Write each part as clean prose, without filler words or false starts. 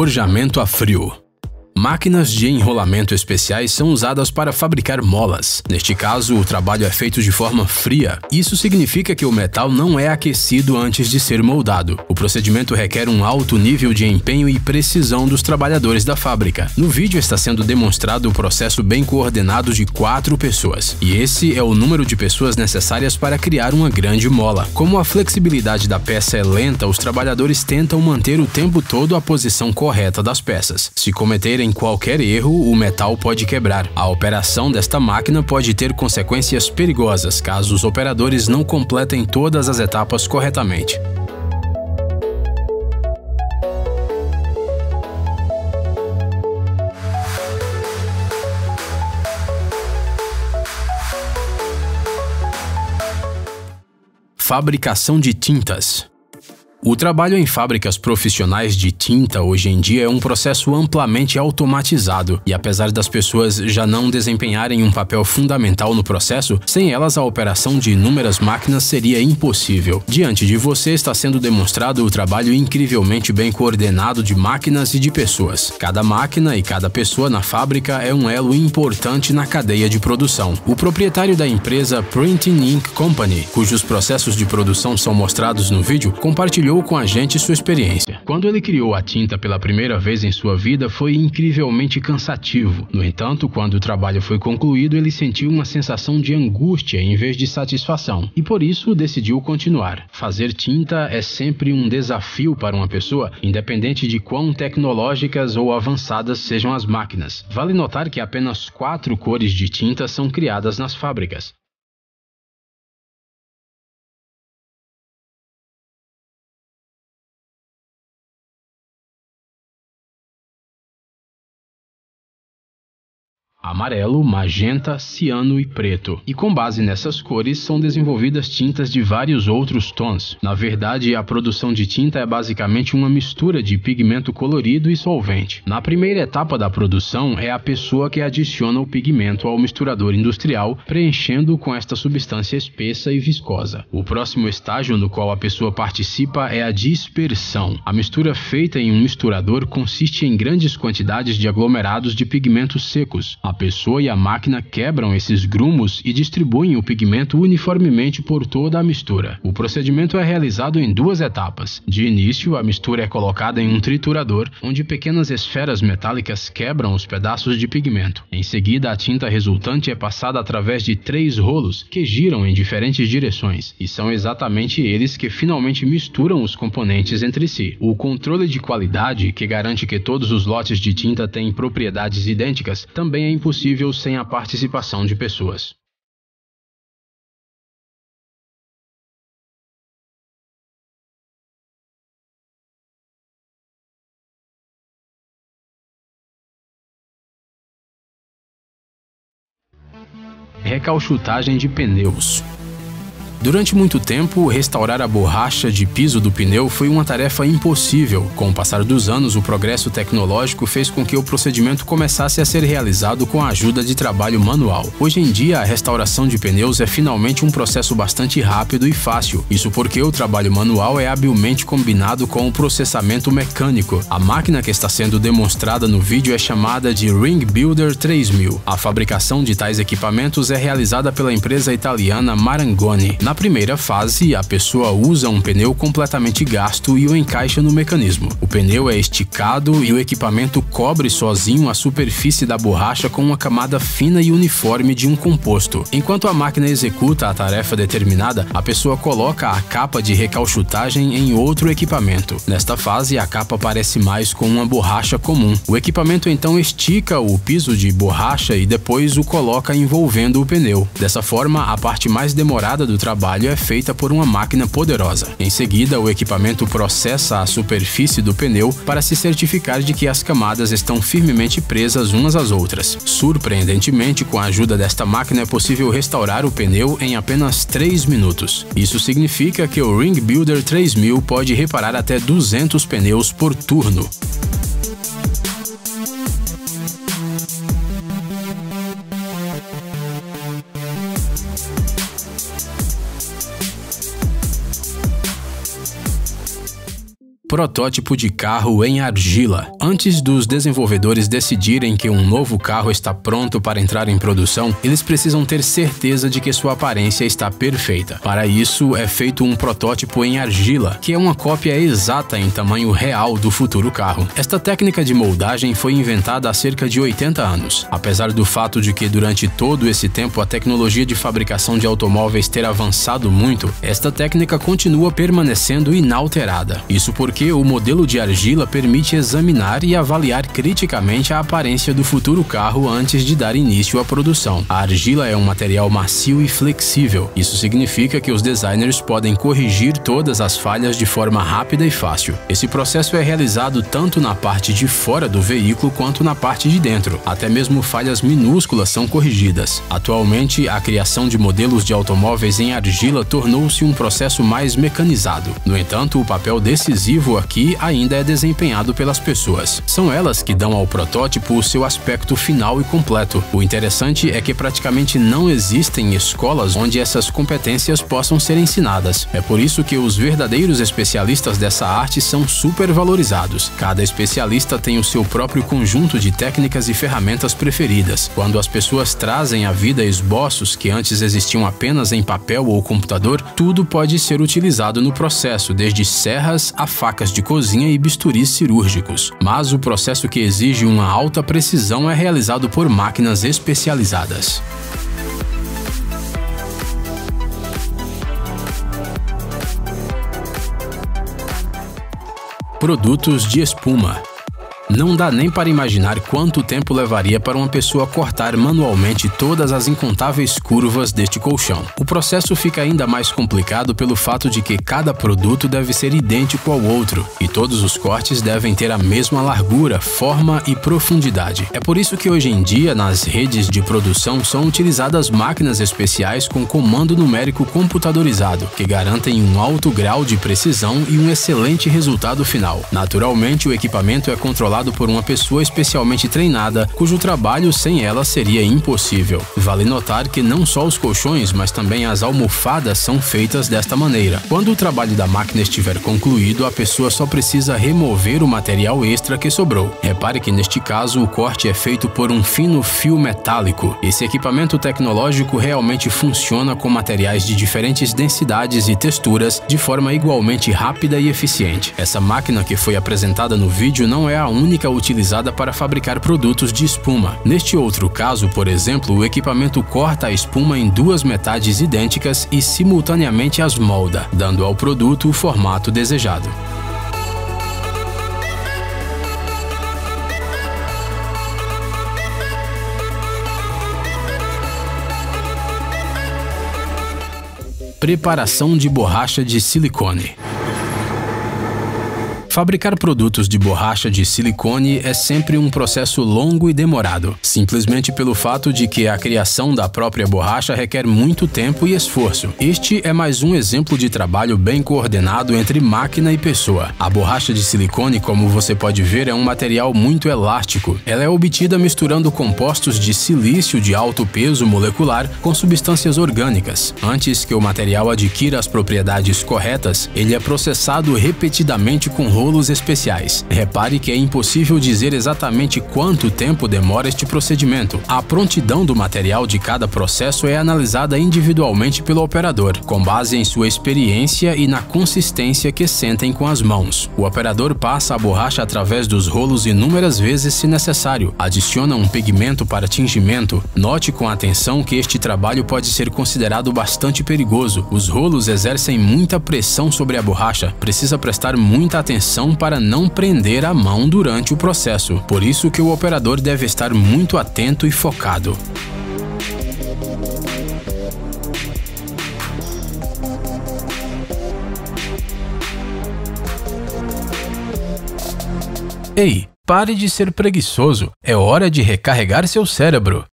Forjamento a frio. Máquinas de enrolamento especiais são usadas para fabricar molas. Neste caso, o trabalho é feito de forma fria. Isso significa que o metal não é aquecido antes de ser moldado. O procedimento requer um alto nível de empenho e precisão dos trabalhadores da fábrica. No vídeo está sendo demonstrado o processo bem coordenado de 4 pessoas. E esse é o número de pessoas necessárias para criar uma grande mola. Como a flexibilidade da peça é lenta, os trabalhadores tentam manter o tempo todo a posição correta das peças. Se cometerem qualquer erro, o metal pode quebrar. A operação desta máquina pode ter consequências perigosas caso os operadores não completem todas as etapas corretamente. Fabricação de tintas. O trabalho em fábricas profissionais de tinta hoje em dia é um processo amplamente automatizado, e apesar das pessoas já não desempenharem um papel fundamental no processo, sem elas a operação de inúmeras máquinas seria impossível. Diante de você está sendo demonstrado o trabalho incrivelmente bem coordenado de máquinas e de pessoas. Cada máquina e cada pessoa na fábrica é um elo importante na cadeia de produção. O proprietário da empresa Printing Ink Company, cujos processos de produção são mostrados no vídeo, compartilhou com a gente sua experiência. Quando ele criou a tinta pela primeira vez em sua vida, foi incrivelmente cansativo. No entanto, quando o trabalho foi concluído, ele sentiu uma sensação de angústia em vez de satisfação, e por isso decidiu continuar. Fazer tinta é sempre um desafio para uma pessoa, independente de quão tecnológicas ou avançadas sejam as máquinas. Vale notar que apenas 4 cores de tinta são criadas nas fábricas. Amarelo, magenta, ciano e preto. E com base nessas cores, são desenvolvidas tintas de vários outros tons. Na verdade, a produção de tinta é basicamente uma mistura de pigmento colorido e solvente. Na primeira etapa da produção, é a pessoa que adiciona o pigmento ao misturador industrial, preenchendo-o com esta substância espessa e viscosa. O próximo estágio no qual a pessoa participa é a dispersão. A mistura feita em um misturador consiste em grandes quantidades de aglomerados de pigmentos secos. A pessoa e a máquina quebram esses grumos e distribuem o pigmento uniformemente por toda a mistura. O procedimento é realizado em 2 etapas. De início, a mistura é colocada em um triturador, onde pequenas esferas metálicas quebram os pedaços de pigmento. Em seguida, a tinta resultante é passada através de 3 rolos, que giram em diferentes direções, e são exatamente eles que finalmente misturam os componentes entre si. O controle de qualidade, que garante que todos os lotes de tinta têm propriedades idênticas, também é impossível sem a participação de pessoas. Recauchutagem de pneus. Durante muito tempo, restaurar a borracha de piso do pneu foi uma tarefa impossível. Com o passar dos anos, o progresso tecnológico fez com que o procedimento começasse a ser realizado com a ajuda de trabalho manual. Hoje em dia, a restauração de pneus é finalmente um processo bastante rápido e fácil. Isso porque o trabalho manual é habilmente combinado com o processamento mecânico. A máquina que está sendo demonstrada no vídeo é chamada de Ring Builder 3000. A fabricação de tais equipamentos é realizada pela empresa italiana Marangoni. Na primeira fase, a pessoa usa um pneu completamente gasto e o encaixa no mecanismo. O pneu é esticado e o equipamento cobre sozinho a superfície da borracha com uma camada fina e uniforme de um composto. Enquanto a máquina executa a tarefa determinada, a pessoa coloca a capa de recauchutagem em outro equipamento. Nesta fase, a capa parece mais com uma borracha comum. O equipamento então estica o piso de borracha e depois o coloca envolvendo o pneu. Dessa forma, a parte mais demorada do trabalho é feita por uma máquina poderosa. Em seguida, o equipamento processa a superfície do pneu para se certificar de que as camadas estão firmemente presas umas às outras. Surpreendentemente, com a ajuda desta máquina é possível restaurar o pneu em apenas 3 minutos. Isso significa que o Ring Builder 3000 pode reparar até 200 pneus por turno. protótipo de carro em argila. Antes dos desenvolvedores decidirem que um novo carro está pronto para entrar em produção, eles precisam ter certeza de que sua aparência está perfeita. Para isso, é feito um protótipo em argila, que é uma cópia exata em tamanho real do futuro carro. Esta técnica de moldagem foi inventada há cerca de 80 anos. Apesar do fato de que durante todo esse tempo a tecnologia de fabricação de automóveis ter avançado muito, esta técnica continua permanecendo inalterada. Isso porque o modelo de argila permite examinar e avaliar criticamente a aparência do futuro carro antes de dar início à produção. A argila é um material macio e flexível. Isso significa que os designers podem corrigir todas as falhas de forma rápida e fácil. Esse processo é realizado tanto na parte de fora do veículo quanto na parte de dentro. Até mesmo falhas minúsculas são corrigidas. Atualmente, a criação de modelos de automóveis em argila tornou-se um processo mais mecanizado. No entanto, o papel decisivo aqui ainda é desempenhado pelas pessoas. São elas que dão ao protótipo o seu aspecto final e completo. O interessante é que praticamente não existem escolas onde essas competências possam ser ensinadas. É por isso que os verdadeiros especialistas dessa arte são supervalorizados. Cada especialista tem o seu próprio conjunto de técnicas e ferramentas preferidas. Quando as pessoas trazem à vida esboços que antes existiam apenas em papel ou computador, tudo pode ser utilizado no processo, desde serras a facas de cozinha e bisturis cirúrgicos. Mas o processo que exige uma alta precisão é realizado por máquinas especializadas. Produtos de espuma. Não dá nem para imaginar quanto tempo levaria para uma pessoa cortar manualmente todas as incontáveis curvas deste colchão. O processo fica ainda mais complicado pelo fato de que cada produto deve ser idêntico ao outro, e todos os cortes devem ter a mesma largura, forma e profundidade. É por isso que hoje em dia, nas redes de produção, são utilizadas máquinas especiais com comando numérico computadorizado, que garantem um alto grau de precisão e um excelente resultado final. Naturalmente, o equipamento é controlado por uma pessoa especialmente treinada, cujo trabalho sem ela seria impossível. Vale notar que não só os colchões, mas também as almofadas são feitas desta maneira. Quando o trabalho da máquina estiver concluído, a pessoa só precisa remover o material extra que sobrou. Repare que neste caso o corte é feito por um fino fio metálico. Esse equipamento tecnológico realmente funciona com materiais de diferentes densidades e texturas de forma igualmente rápida e eficiente. Essa máquina que foi apresentada no vídeo não é a única utilizada para fabricar produtos de espuma. Neste outro caso, por exemplo, o equipamento corta a espuma em duas metades idênticas e simultaneamente as molda, dando ao produto o formato desejado. Preparação de borracha de silicone. Fabricar produtos de borracha de silicone é sempre um processo longo e demorado, simplesmente pelo fato de que a criação da própria borracha requer muito tempo e esforço. Este é mais um exemplo de trabalho bem coordenado entre máquina e pessoa. A borracha de silicone, como você pode ver, é um material muito elástico. Ela é obtida misturando compostos de silício de alto peso molecular com substâncias orgânicas. Antes que o material adquira as propriedades corretas, ele é processado repetidamente com rolos especiais. Repare que é impossível dizer exatamente quanto tempo demora este procedimento. A prontidão do material de cada processo é analisada individualmente pelo operador, com base em sua experiência e na consistência que sentem com as mãos. O operador passa a borracha através dos rolos inúmeras vezes se necessário, adiciona um pigmento para tingimento. Note com atenção que este trabalho pode ser considerado bastante perigoso. Os rolos exercem muita pressão sobre a borracha, precisa prestar muita atenção para não prender a mão durante o processo. Por isso que o operador deve estar muito atento e focado. Ei, pare de ser preguiçoso. É hora de recarregar seu cérebro.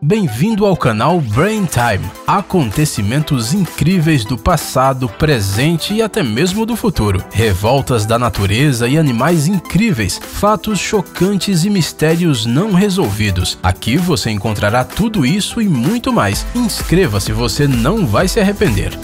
Bem-vindo ao canal Brain Time, acontecimentos incríveis do passado, presente e até mesmo do futuro, revoltas da natureza e animais incríveis, fatos chocantes e mistérios não resolvidos. Aqui você encontrará tudo isso e muito mais. Inscreva-se, você não vai se arrepender.